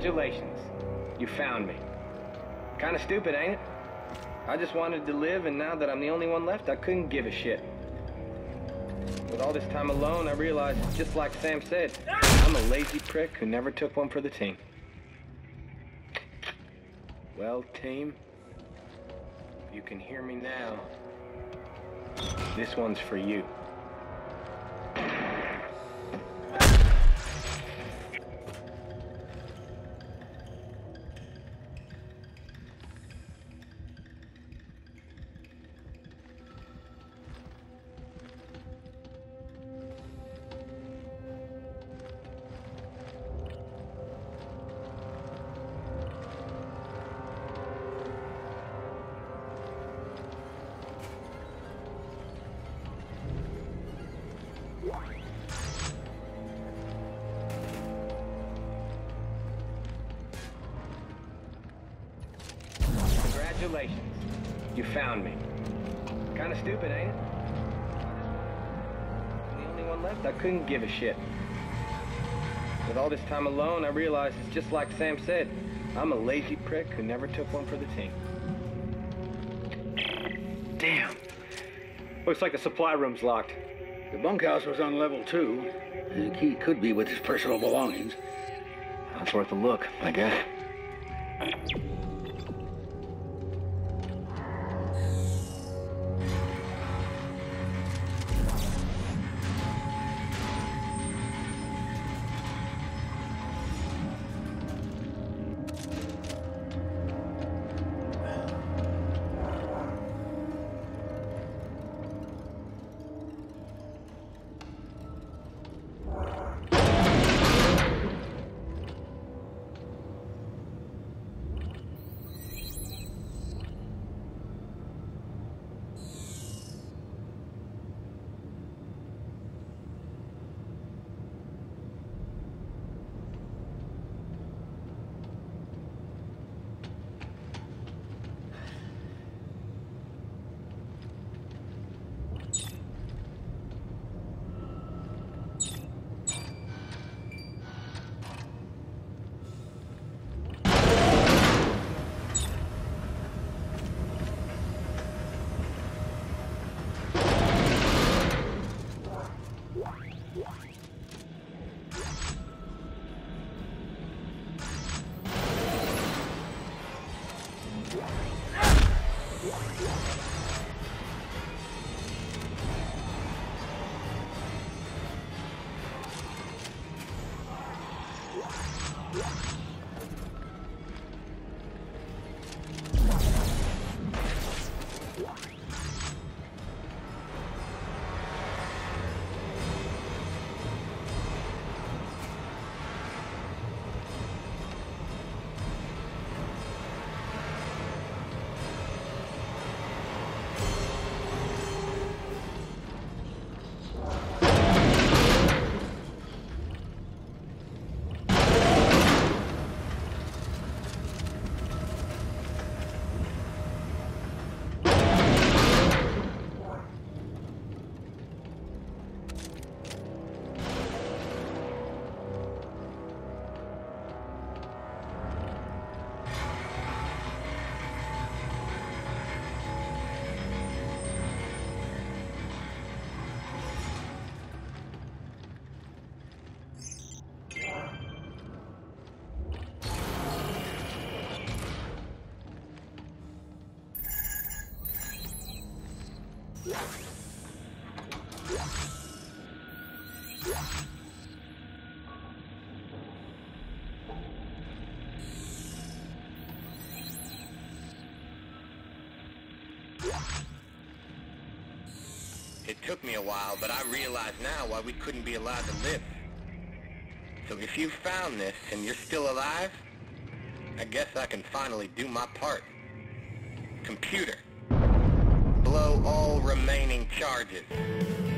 Congratulations. You found me. Kind of stupid, ain't it? I just wanted to live, and now that I'm the only one left, I couldn't give a shit. With all this time alone, I realized, just like Sam said, I'm a lazy prick who never took one for the team. Well, team, if you can hear me now, this one's for you. Congratulations. You found me. Kind of stupid, ain't it? I'm the only one left, I couldn't give a shit. With all this time alone, I realized it's just like Sam said, I'm a lazy prick who never took one for the team. Damn. Looks like the supply room's locked. The bunkhouse was on level 2. The key could be with his personal belongings. That's worth a look, I guess. It took me a while, but I realize now why we couldn't be allowed to live. So if you found this and you're still alive, I guess I can finally do my part. Computer, blow all remaining charges.